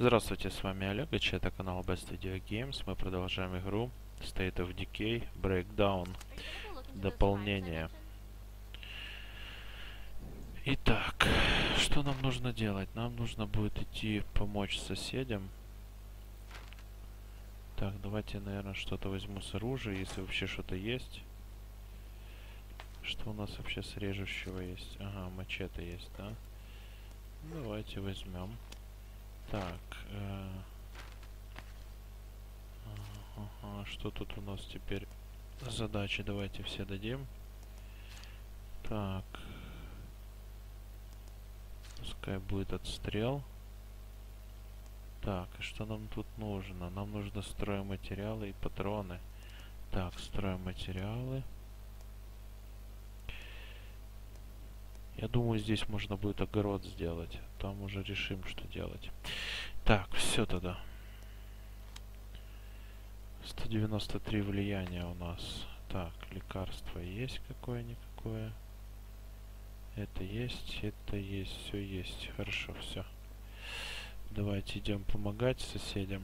Здравствуйте, с вами Олегыч, это канал Best Video Games. Мы продолжаем игру State of Decay Breakdown. Дополнение. Итак, что нам нужно делать? Нам нужно будет идти помочь соседям. Так, давайте, наверное, что-то возьму с оружия, если вообще что-то есть. Что у нас вообще с режущего есть? Ага, мачете есть, да? Давайте возьмем. Так, что тут у нас теперь? Задачи давайте все дадим. Так, пускай будет отстрел. Так, и что нам тут нужно? Нам нужно стройматериалы и патроны. Так, стройматериалы. Я думаю, здесь можно будет огород сделать. Там уже решим, что делать. Так, все тогда. 193 влияния у нас. Так, лекарство есть какое-никакое. Это есть, все есть. Хорошо, все. Давайте идем помогать соседям.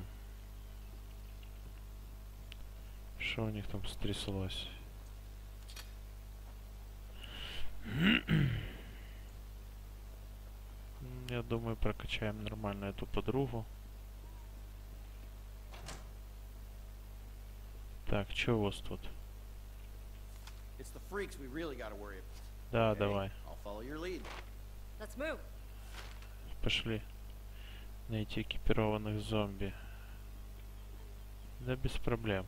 Что у них там стряслось? Я думаю, прокачаем нормально эту подругу. Так, чё у вас тут? Да, давай. Пошли. Найти экипированных зомби. Да, без проблем.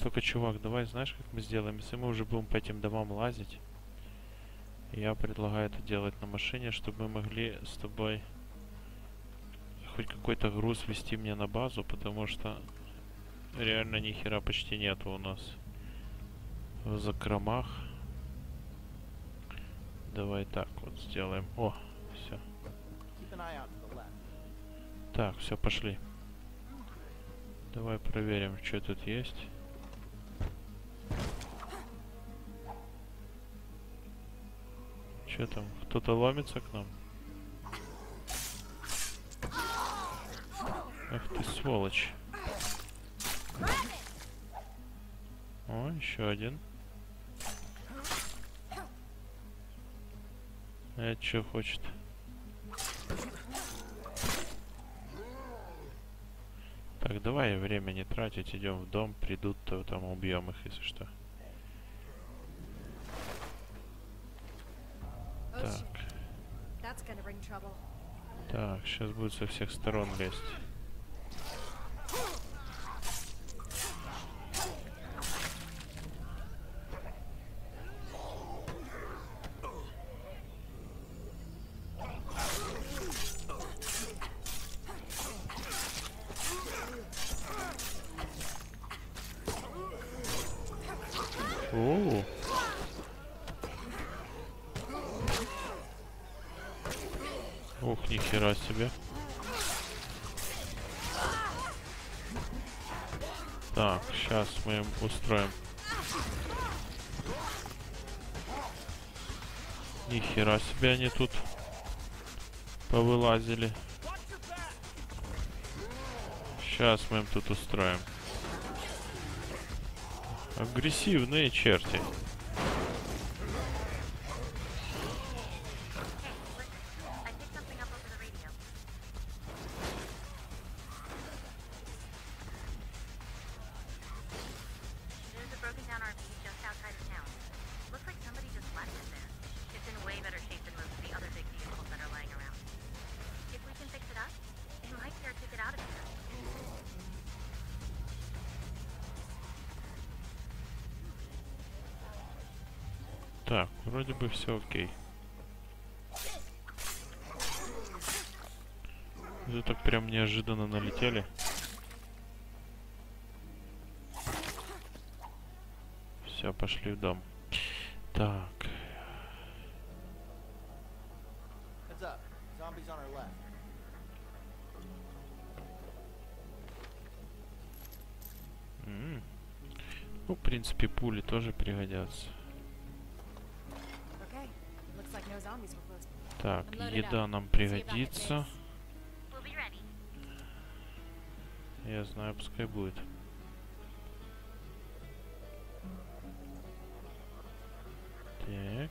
Только, чувак, давай, знаешь, как мы сделаем? Если мы уже будем по этим домам лазить, я предлагаю это делать на машине, чтобы мы могли с тобой хоть какой-то груз везти мне на базу, потому что реально ни хера почти нету у нас в закромах. Давай так вот сделаем. О, все. Так, все, пошли. Давай проверим, что тут есть. Что там? Кто-то ломится к нам? Ах ты, сволочь. О, еще один. Это что хочет? Так, давай время не тратить, идем в дом, придут, то там убьем их, если что. Так, сейчас будет со всех сторон лезть. Оу. Ух, нихера себе. Так, сейчас мы им устроим. Нихера себе они тут повылазили. Сейчас мы им тут устроим. Агрессивные черти. Так, вроде бы все окей. Это так прям неожиданно налетели. Все, пошли в дом. Так. Ну, в принципе, пули тоже пригодятся. Так, еда нам пригодится. Я знаю, пускай будет. Так.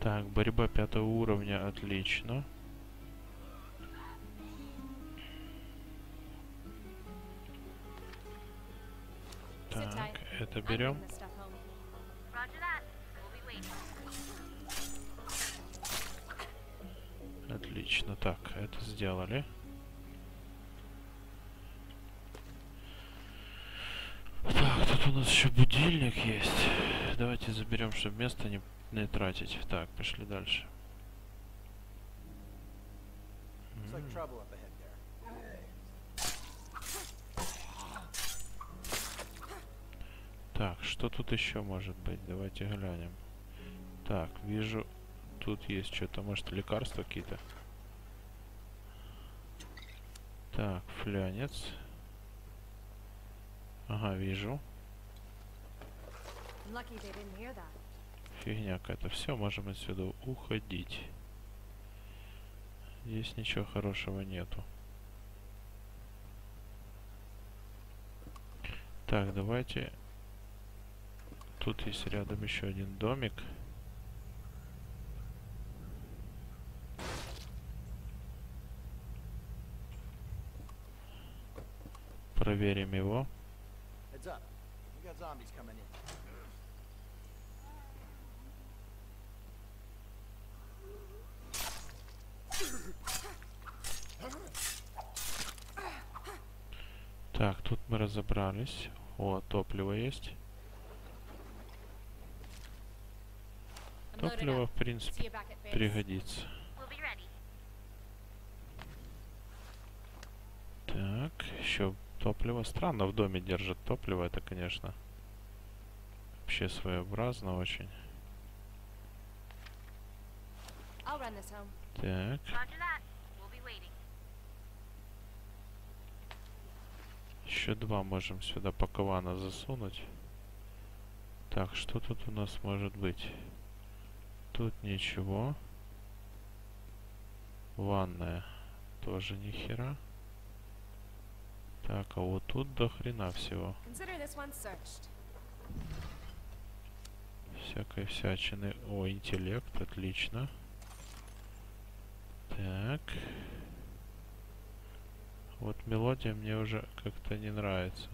Так, борьба 5-го уровня, отлично. Так, это берем. Отлично, так, это сделали. Так, тут у нас еще будильник есть. Давайте заберем, чтобы место не тратить. Так, пошли дальше. Так, что тут еще может быть? Давайте глянем. Так, вижу, тут есть что-то, может, лекарства какие-то. Так, флянец. Ага, вижу. Фигня какая-то. Все, можем отсюда уходить. Здесь ничего хорошего нету. Так, давайте. Тут есть рядом еще один домик. Проверим его. Так, тут мы разобрались. О, топливо есть. Топливо, в принципе, пригодится. Так, еще топливо. Странно в доме держат топливо. Это, конечно, вообще своеобразно очень. Так. Еще 2 можем сюда по кавана засунуть. Так, что тут у нас может быть? Тут ничего. Ванная тоже ни хера. Так, а вот тут до хрена всего. Всякой всячины. О, интеллект, отлично. Так. Вот мелодия мне уже как-то не нравится.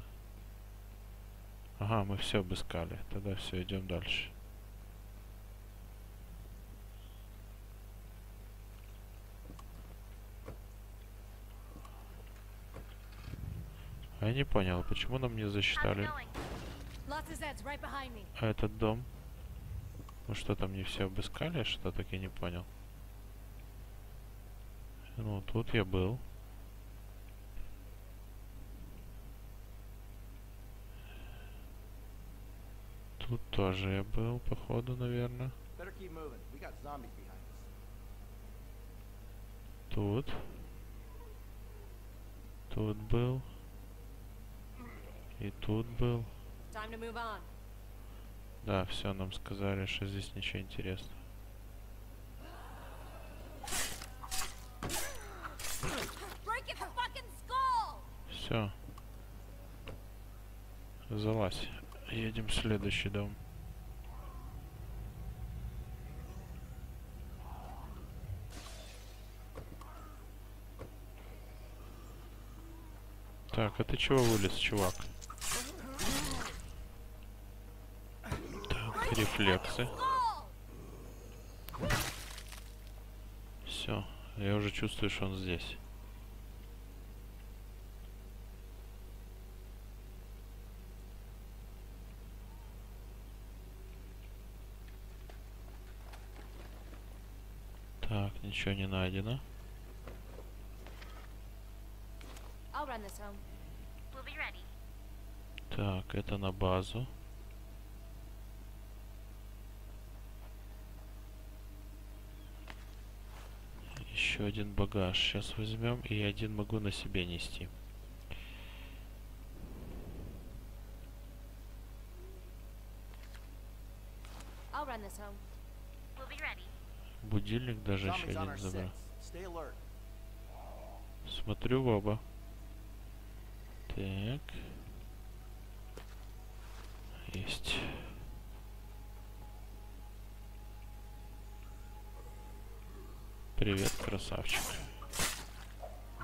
Ага, мы все обыскали. Тогда все, идем дальше. Я не понял, почему нам не засчитали этот дом? Ну что, там не все обыскали? Что так, я не понял. Ну, тут я был. Тут тоже я был, походу, наверное. Тут. Тут был. И тут был. Да, все, нам сказали, что здесь ничего интересного. Все. Залазь. Едем в следующий дом. Так, а ты чего вылез, чувак? Рефлексы. Все, я уже чувствую, что он здесь. Так, ничего не найдено. Так, это на базу. еще один багаж. Сейчас возьмем, и один могу на себе нести. Будильник даже еще один забрал. Смотрю в оба. Так. Есть. Привет, красавчик.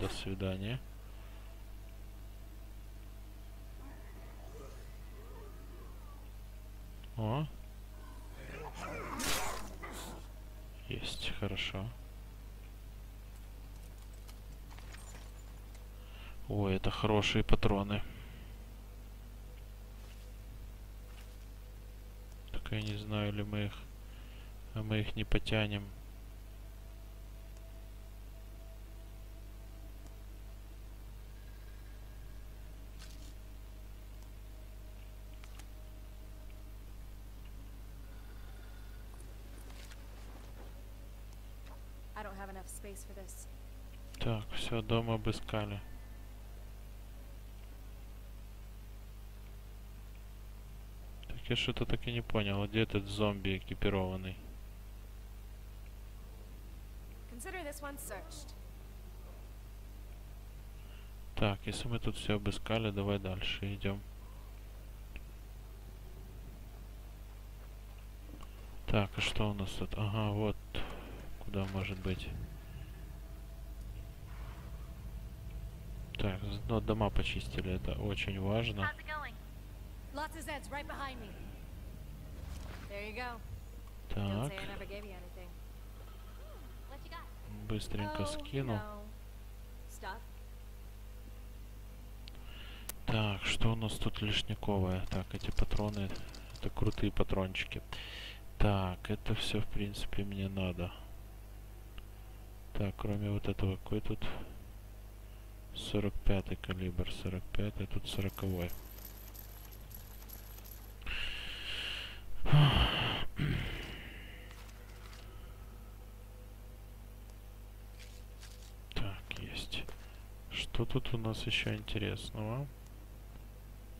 До свидания. О. Есть, хорошо. Ой, это хорошие патроны. Только я не знаю, ли мы их... А мы их не потянем. Так, все, дома обыскали. Так я что-то так и не понял, где этот зомби экипированный? Так, если мы тут все обыскали, давай дальше идем. Так, а что у нас тут? Ага, вот куда может быть. Так, но дома почистили, это очень важно. Так. Быстренько скину. Так, что у нас тут лишняковое? Так, эти патроны, это крутые патрончики. Так, это все, в принципе, мне надо. Так, кроме вот этого, какой тут... 45-й калибр, 45-й, тут 40-й. Так, есть. Что тут у нас еще интересного?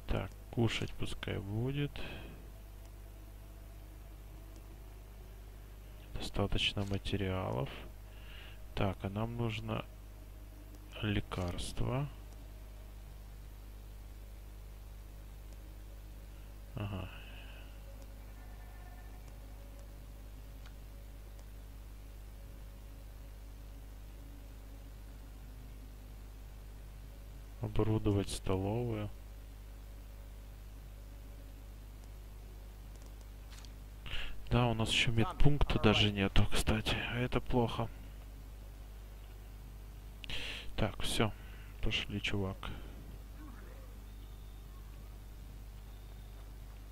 Так, кушать пускай будет. Достаточно материалов. Так, а нам нужно... лекарства. Ага. Оборудовать столовую. Да, у нас еще медпункта даже нету, кстати. Это плохо. Так, все, пошли, чувак.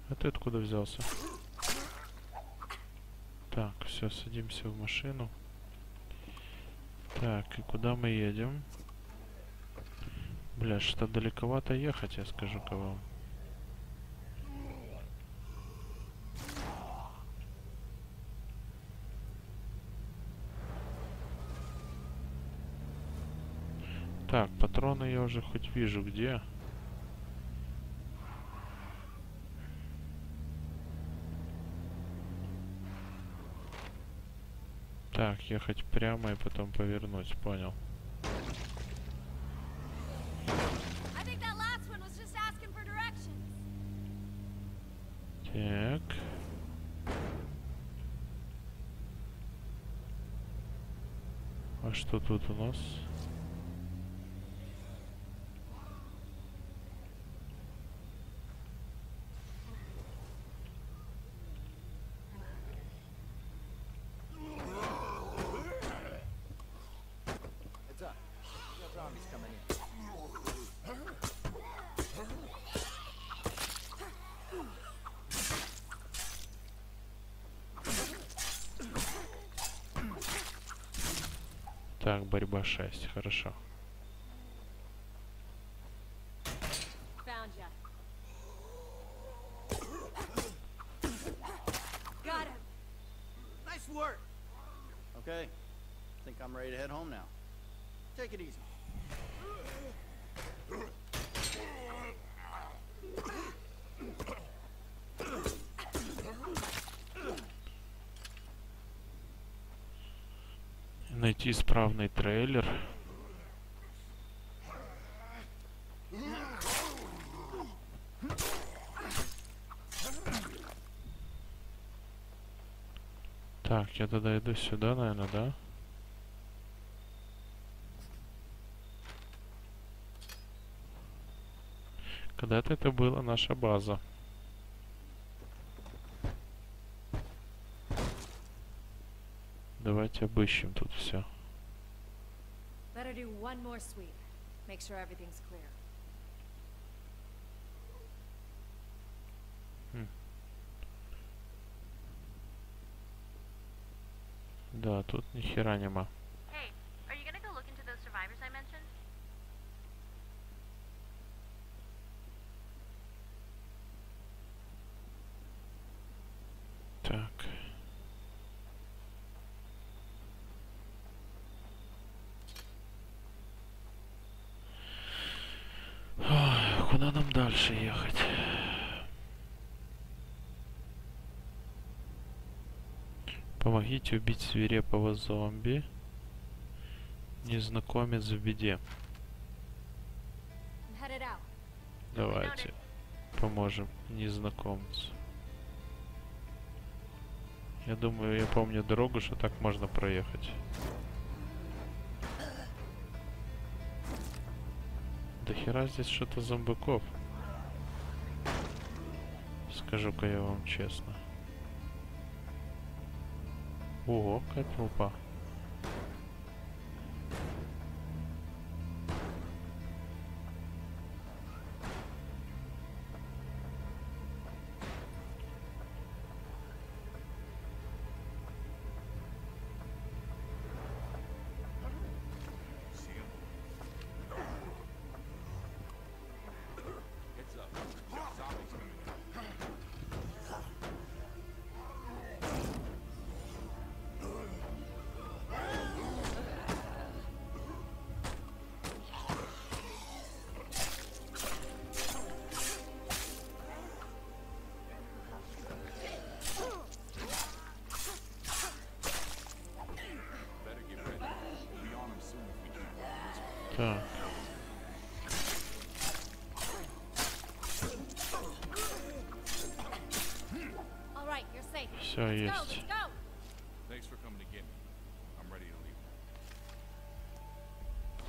А ты откуда взялся? Так, все, садимся в машину. Так, и куда мы едем? Бля, что далековато ехать, я скажу кого. Так, патроны я уже хоть вижу, где. Так, ехать прямо и потом повернуть, понял. Так. А что тут у нас? Так, борьба 6, хорошо. think I'm ready to head home now. Take it easy. Найти исправный трейлер. Так, я тогда иду сюда, наверное, да? Когда-то это была наша база. Давайте обыщем тут все. Да, тут ни хера нема. Так. Куда нам дальше ехать? Помогите убить свирепого зомби. Незнакомец в беде. Давайте поможем незнакомцу. Я думаю, я помню дорогу, что так можно проехать. Да хера здесь что-то зомбаков. Скажу-ка я вам честно. Ого, какая трупа. Так. Все есть.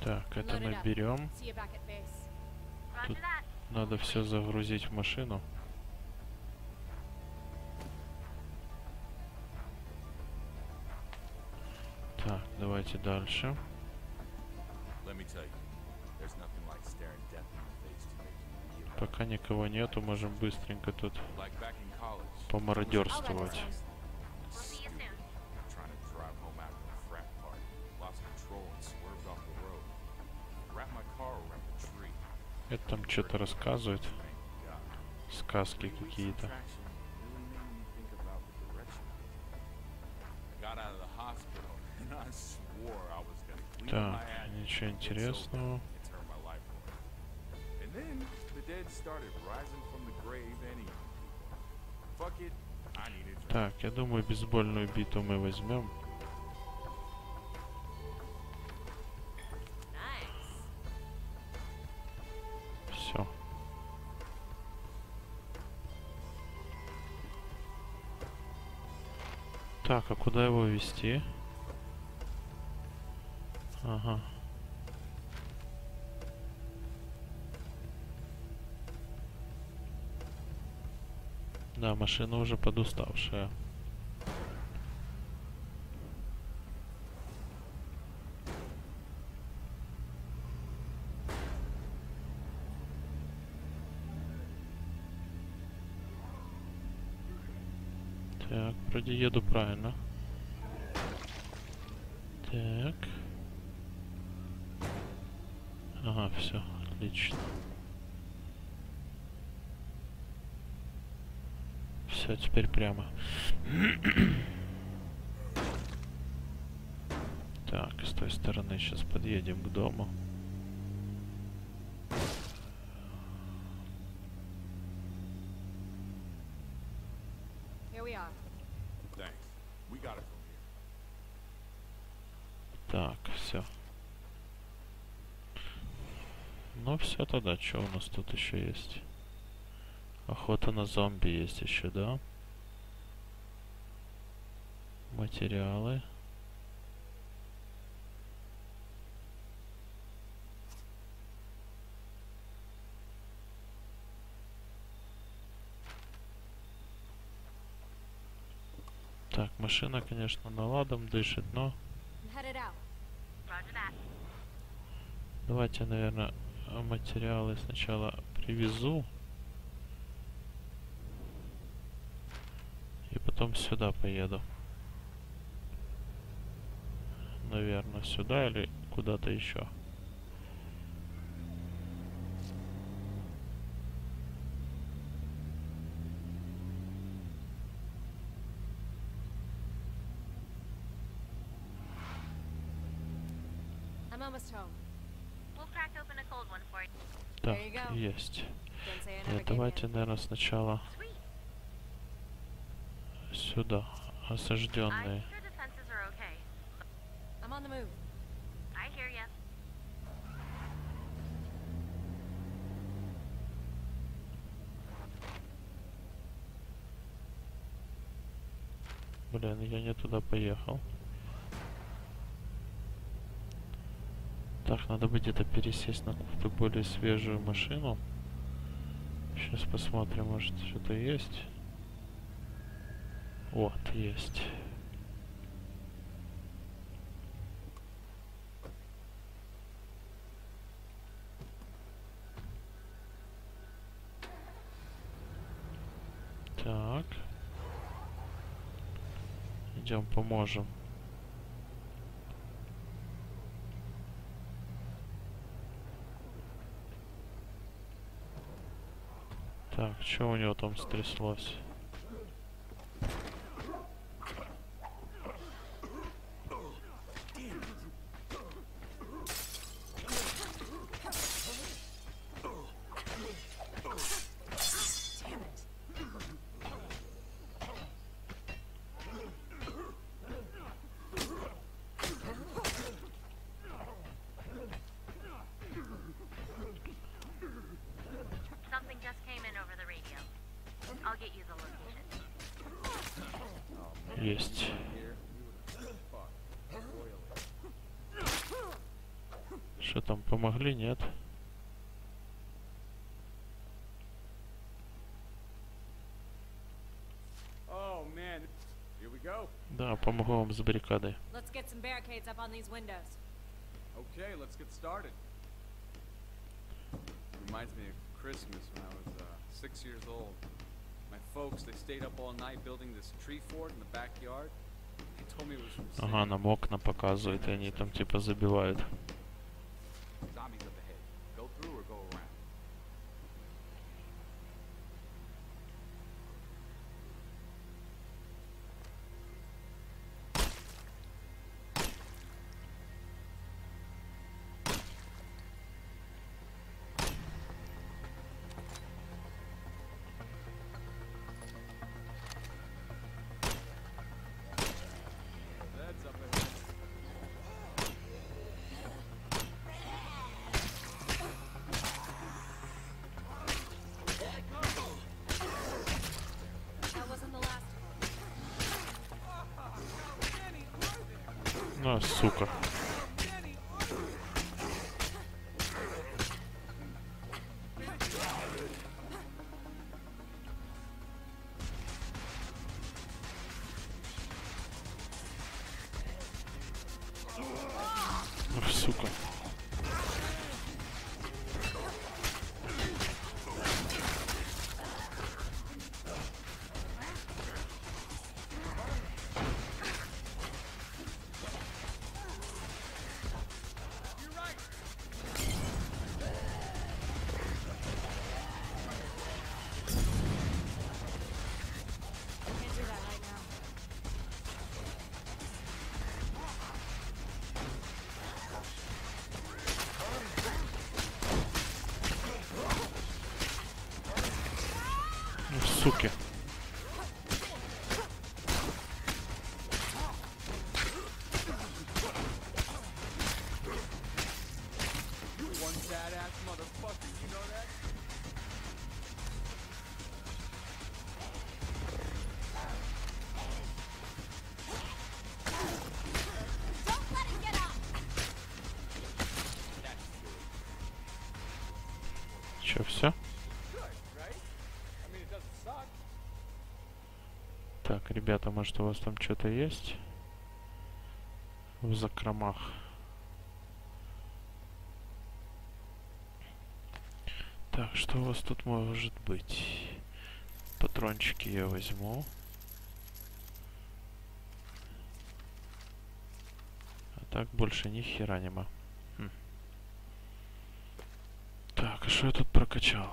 Так, это мы берем. Тут надо все загрузить в машину. Так, давайте дальше. Пока никого нету, можем быстренько тут помародерствовать. Это там что-то рассказывает. Сказки какие-то. Так, ничего интересного. Так, я думаю, бейсбольную биту мы возьмем. Все. Так, а куда его везти? Ага. Да, машина уже подуставшая. Так, вроде еду правильно. Так. Ага, все, отлично. Все, теперь прямо. Так, с той стороны сейчас подъедем к дому. Так, все. Ну все тогда, что у нас тут еще есть? Охота на зомби есть еще, да? Материалы. Так, машина, конечно, наладом дышит, но... Давайте, наверное, материалы сначала привезу. И потом сюда поеду. Наверное, сюда или куда-то еще. Так, есть. Давайте, наверное, сначала сюда. Осажденные. Блин, я не туда поехал. Так, надо бы где-то пересесть на какую-то более свежую машину. Сейчас посмотрим, может что-то есть. Вот, есть. Так. Идем, поможем. Так, что у него там стряслось? Есть. Что там, помогли, нет? Да, помогу вам с баррикадой. Ага, нам окна показывают, и они там типа забивают. А, сука. Ах, сука. суки. Че, все? Так, ребята, может, у вас там что-то есть в закромах? Так, что у вас тут может быть? Патрончики я возьму. А так больше ни хера нема. Так, а что я тут прокачал?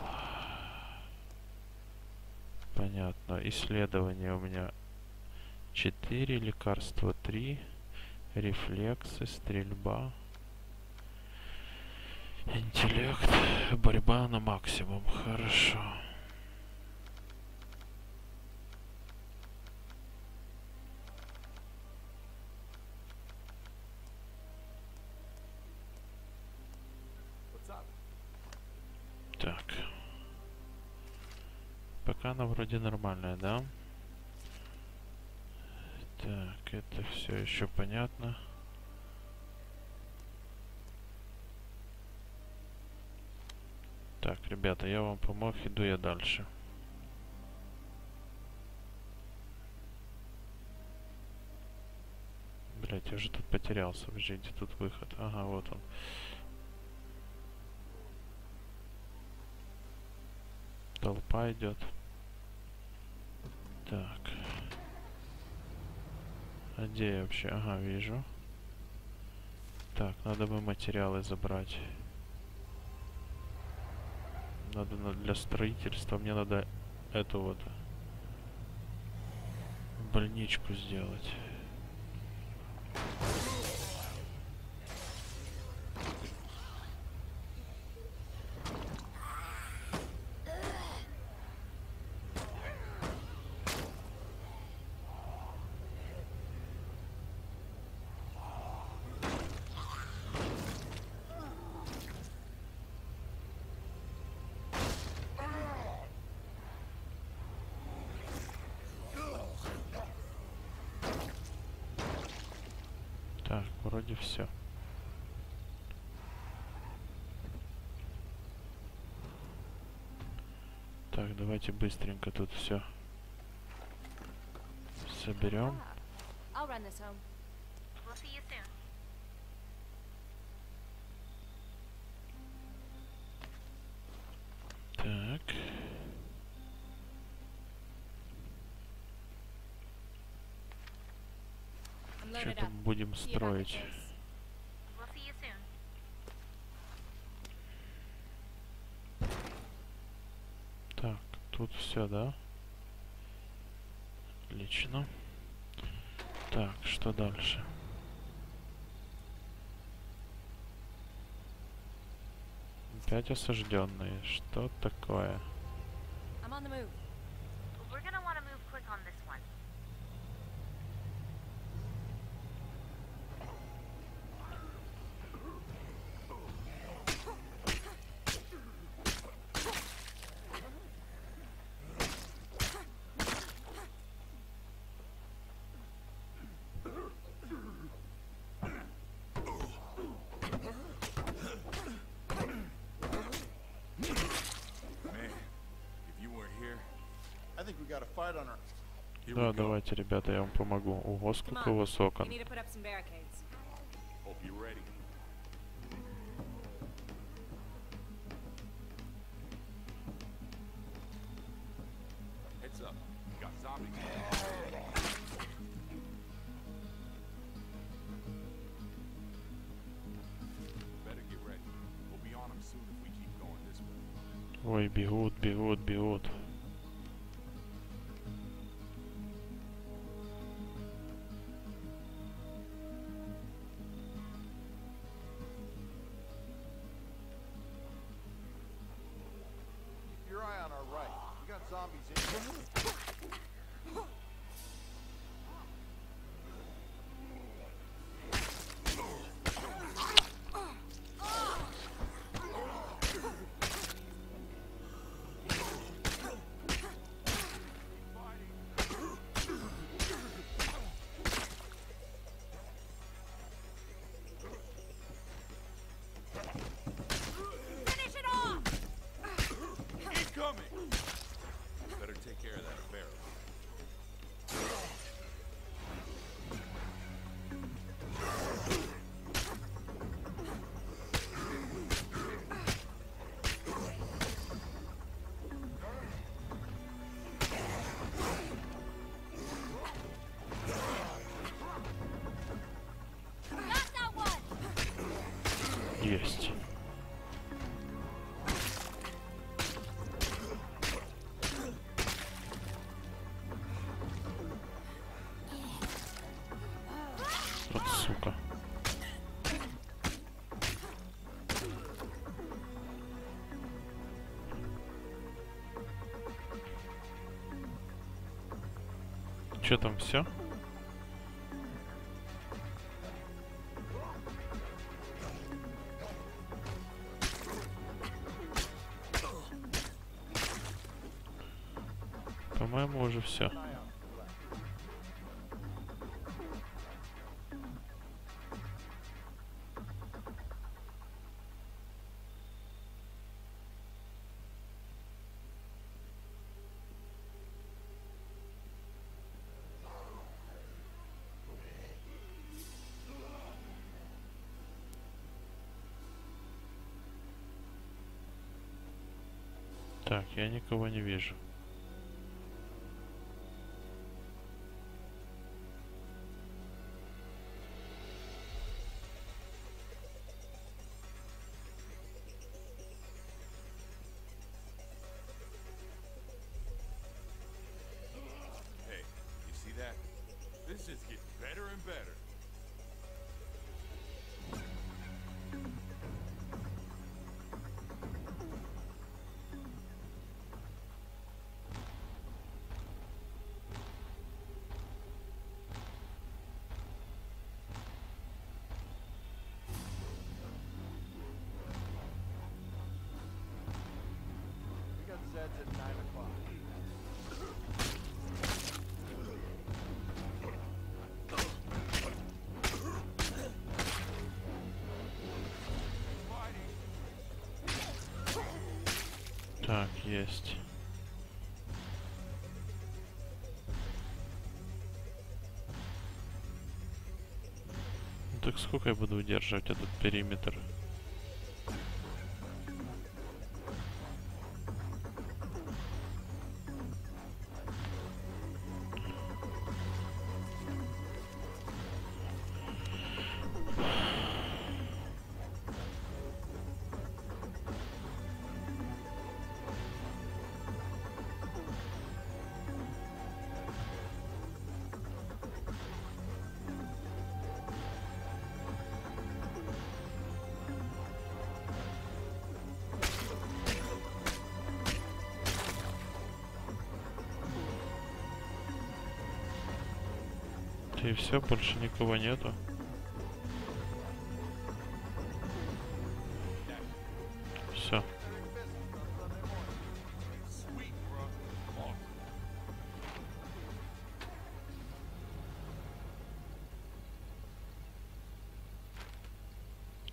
Понятно. Исследование у меня 4, лекарство 3, рефлексы, стрельба, интеллект, борьба на максимум. Хорошо. Так. Пока она вроде нормальная, да? Так, это все еще понятно. Так, ребята, я вам помог, иду я дальше. Блять, я уже тут потерялся. Вообще, где тут выход? Ага, вот он. Толпа идет. Так. А где я вообще? Ага, вижу. Так, надо бы материалы забрать. Надо для строительства. Мне надо эту вот больничку сделать. Вроде все. Так, давайте быстренько тут все соберем. Так. Что там будем строить? Так, тут все, да? Отлично. Так, что дальше? Опять осужденные. Что такое? Да, давайте, ребята, я вам помогу. Ого, сколько у вас окон. Ой, бегут, бегут, бегут. Есть. Вот сука. Чё там все? По-моему, уже все. Так, я никого не вижу. That's at 9 o'clock. Так, есть. Ну так сколько я буду удерживать этот периметр? И все, больше никого нету. Все.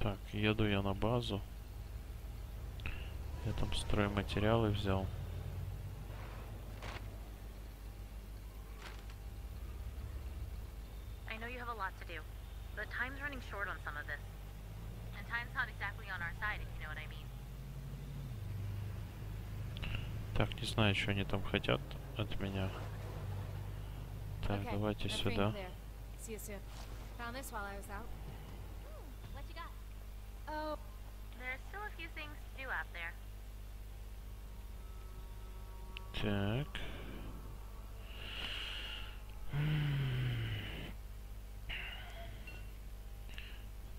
Так, еду я на базу. Я там стройматериалы взял. Так, не знаю, что они там хотят от меня. Так, давайте сюда. Так.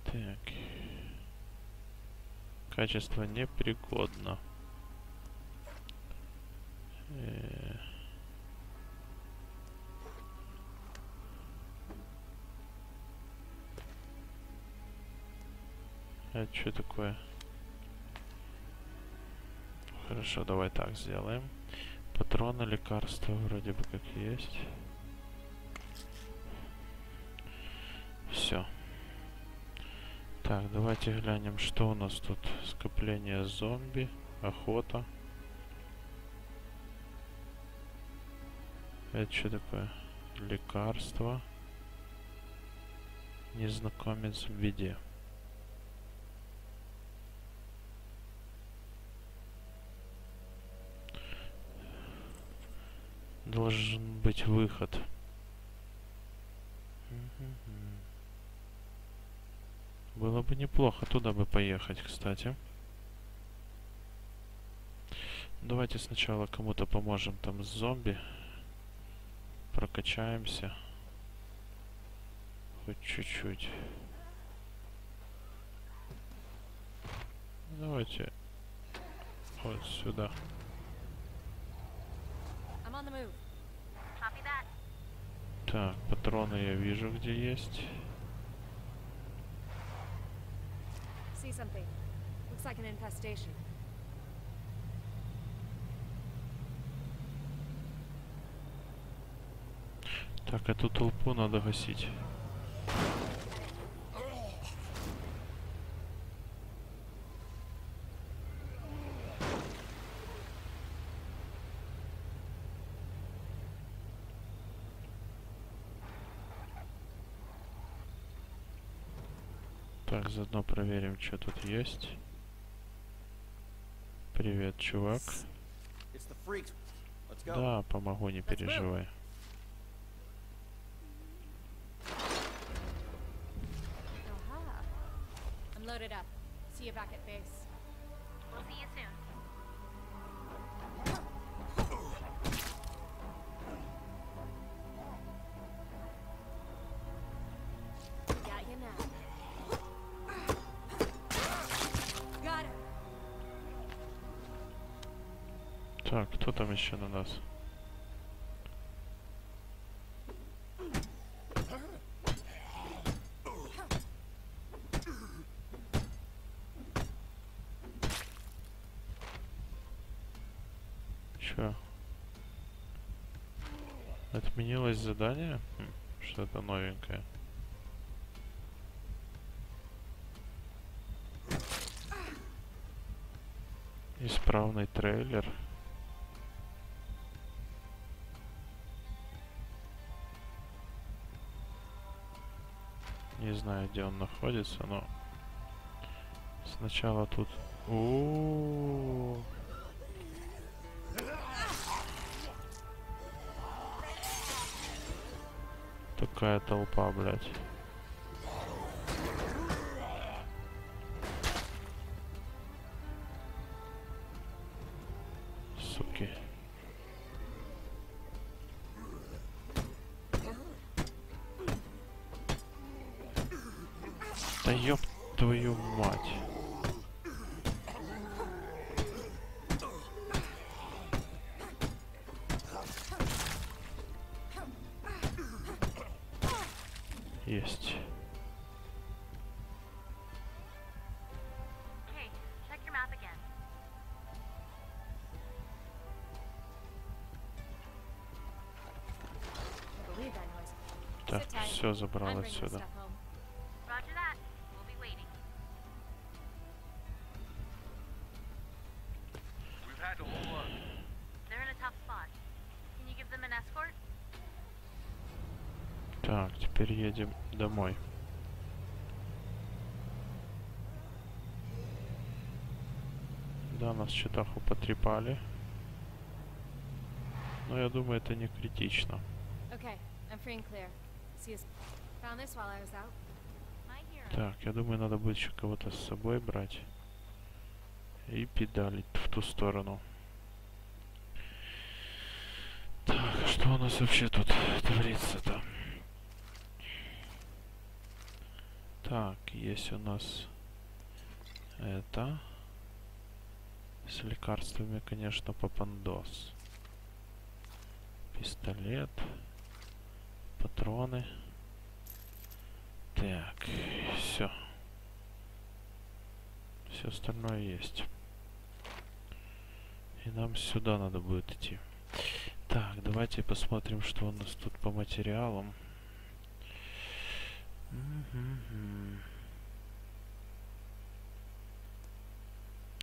Так. Качество непригодно. Это что такое? Хорошо, давай так сделаем. Патроны, лекарства вроде бы как есть. Все. Так, давайте глянем, что у нас тут. Скопление зомби, охота. Это что такое? Лекарство. Незнакомец в беде. Должен быть выход. Было бы неплохо туда бы поехать, кстати. Давайте сначала кому-то поможем там с зомби. Прокачаемся. Хоть чуть-чуть. Давайте вот сюда. Так, патроны я вижу, где есть. Так, эту толпу надо гасить. Так, заодно проверим, что тут есть. Привет, чувак. Да, помогу, не переживай. Так, кто там еще на нас? Чё? Отменилось задание? Что-то новенькое. Исправный трейлер. Не знаю, где он находится, но сначала тут. Такая толпа, блядь. Суки. Да ёб твою мать. Есть. Так, все забрал отсюда. Так, теперь едем домой. Да, нас чутаху потрепали. Но я думаю, это не критично. Так, я думаю, надо будет еще кого-то с собой брать. И педалить в ту сторону. Так, что у нас вообще тут творится-то? Так, есть у нас это. С лекарствами, конечно, попандос. Пистолет. Патроны. Так, все. все остальное есть. И нам сюда надо будет идти. Так, давайте посмотрим, что у нас тут по материалам.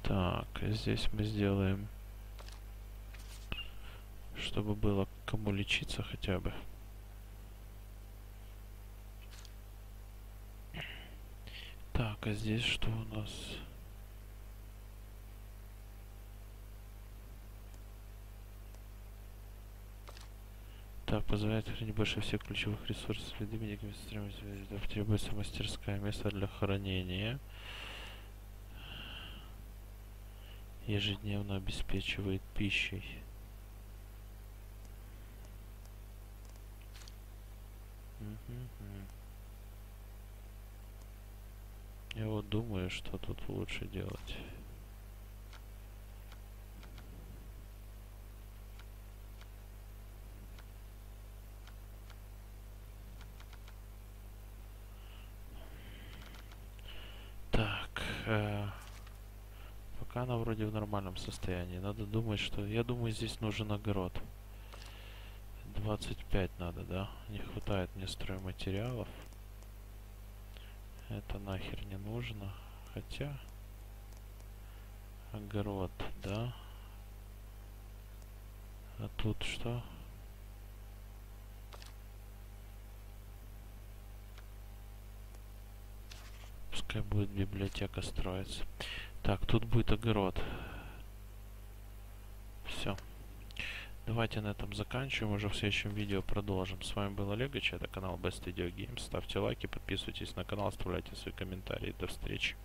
Так, здесь мы сделаем, чтобы было кому лечиться хотя бы. Так, а здесь что у нас? Так, позволяет хранить больше всех ключевых ресурсов. Требуется мастерская, место для хранения. Ежедневно обеспечивает пищей. Я вот думаю, что тут лучше делать. Так, пока она вроде в нормальном состоянии. Надо думать, что... Я думаю, здесь нужен огород. 25 надо, да? Не хватает мне стройматериалов. Это нахер не нужно, хотя огород, да? А тут что? Пускай будет библиотека строиться. Так, тут будет огород. Все. Давайте на этом заканчиваем, уже в следующем видео продолжим. С вами был Олегыч, это канал Best Video Games. Ставьте лайки, подписывайтесь на канал, оставляйте свои комментарии. До встречи.